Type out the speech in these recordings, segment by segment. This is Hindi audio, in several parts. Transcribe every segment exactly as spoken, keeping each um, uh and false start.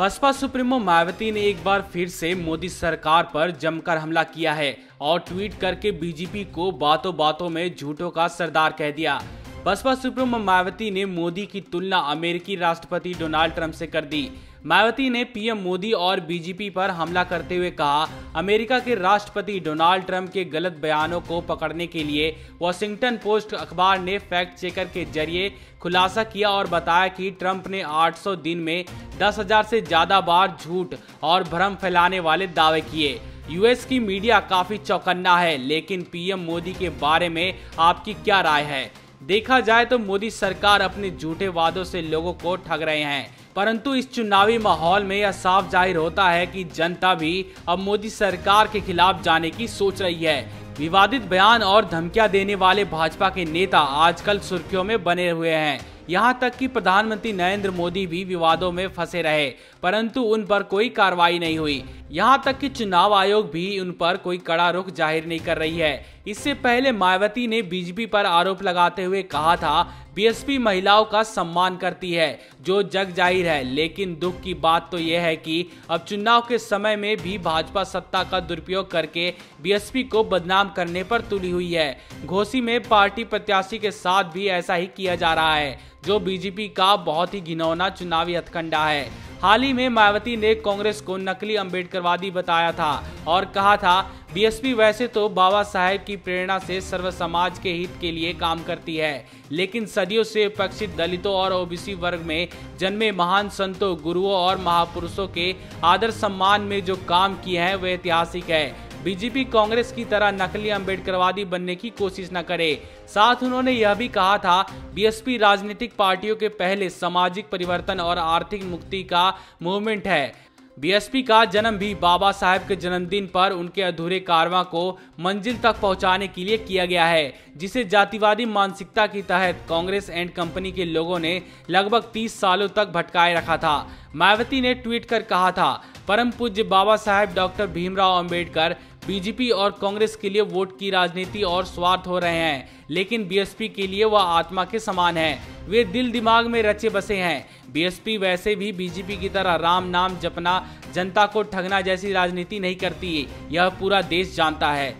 बसपा सुप्रीमो मायावती ने एक बार फिर से मोदी सरकार पर जमकर हमला किया है और ट्वीट करके बीजेपी को बातों बातों में झूठों का सरदार कह दिया। बसपा सुप्रीमो मायावती ने मोदी की तुलना अमेरिकी राष्ट्रपति डोनाल्ड ट्रम्प से कर दी। मायावती ने पीएम मोदी और बीजेपी पर हमला करते हुए कहा, अमेरिका के राष्ट्रपति डोनाल्ड ट्रम्प के गलत बयानों को पकड़ने के लिए वॉशिंगटन पोस्ट अखबार ने फैक्ट चेकर के जरिए खुलासा किया और बताया कि ट्रम्प ने आठ सौ दिन में दस हज़ार से ज्यादा बार झूठ और भ्रम फैलाने वाले दावे किए। यूएस की मीडिया काफी चौकन्ना है, लेकिन पीएम मोदी के बारे में आपकी क्या राय है? देखा जाए तो मोदी सरकार अपने झूठे वादों से लोगों को ठग रहे हैं, परंतु इस चुनावी माहौल में यह साफ जाहिर होता है कि जनता भी अब मोदी सरकार के खिलाफ जाने की सोच रही है। विवादित बयान और धमकियां देने वाले भाजपा के नेता आजकल सुर्खियों में बने हुए हैं। यहां तक कि प्रधानमंत्री नरेंद्र मोदी भी विवादों में फंसे रहे, परंतु उन पर कोई कार्रवाई नहीं हुई। यहां तक कि चुनाव आयोग भी उन पर कोई कड़ा रुख जाहिर नहीं कर रही है। इससे पहले मायावती ने बीजेपी पर आरोप लगाते हुए कहा था, बीएसपी महिलाओं का सम्मान करती है, जो जग जाहिर है, लेकिन दुख की बात तो यह है कि अब चुनाव के समय में भी भाजपा सत्ता का दुरुपयोग करके बीएसपी को बदनाम करने पर तुली हुई है। घोसी में पार्टी प्रत्याशी के साथ भी ऐसा ही किया जा रहा है, जो बीजेपी का बहुत ही घिनौना चुनावी हथकंडा है। हाल ही में मायावती ने कांग्रेस को नकली अम्बेडकरवादी बताया था और कहा था, बीएसपी वैसे तो बाबा साहेब की प्रेरणा से सर्व समाज के हित के लिए काम करती है, लेकिन सदियों से उपेक्षित दलितों और ओबीसी वर्ग में जन्मे महान संतों, गुरुओं और महापुरुषों के आदर सम्मान में जो काम किए हैं वे ऐतिहासिक है। बीजेपी कांग्रेस की तरह नकली अम्बेडकरवादी बनने की कोशिश न करे। साथ उन्होंने यह भी कहा था, बीएसपी राजनीतिक पार्टियों के पहले सामाजिक परिवर्तन और आर्थिक मुक्ति का मूवमेंट है। बीएसपी का जन्म भी बाबा साहेब के जन्मदिन पर उनके अधूरे कार्यों को मंजिल तक पहुंचाने के लिए किया गया है, जिसे जातिवादी मानसिकता के तहत कांग्रेस एंड कंपनी के लोगों ने लगभग तीस सालों तक भटकाए रखा था। मायावती ने ट्वीट कर कहा था, परम पूज्य बाबा साहेब डॉक्टर भीमराव अम्बेडकर बीजेपी और कांग्रेस के लिए वोट की राजनीति और स्वार्थ हो रहे हैं, लेकिन बीएसपी के लिए वह आत्मा के समान है, वे दिल दिमाग में रचे बसे हैं। बीएसपी वैसे भी बीजेपी की तरह राम नाम जपना, जनता को ठगना जैसी राजनीति नहीं करती, यह पूरा देश जानता है।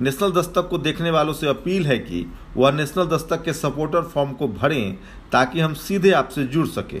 नेशनल दस्तक को देखने वालों से अपील है कि वह नेशनल दस्तक के सपोर्टर फॉर्म को भरें ताकि हम सीधे आपसे जुड़ सके।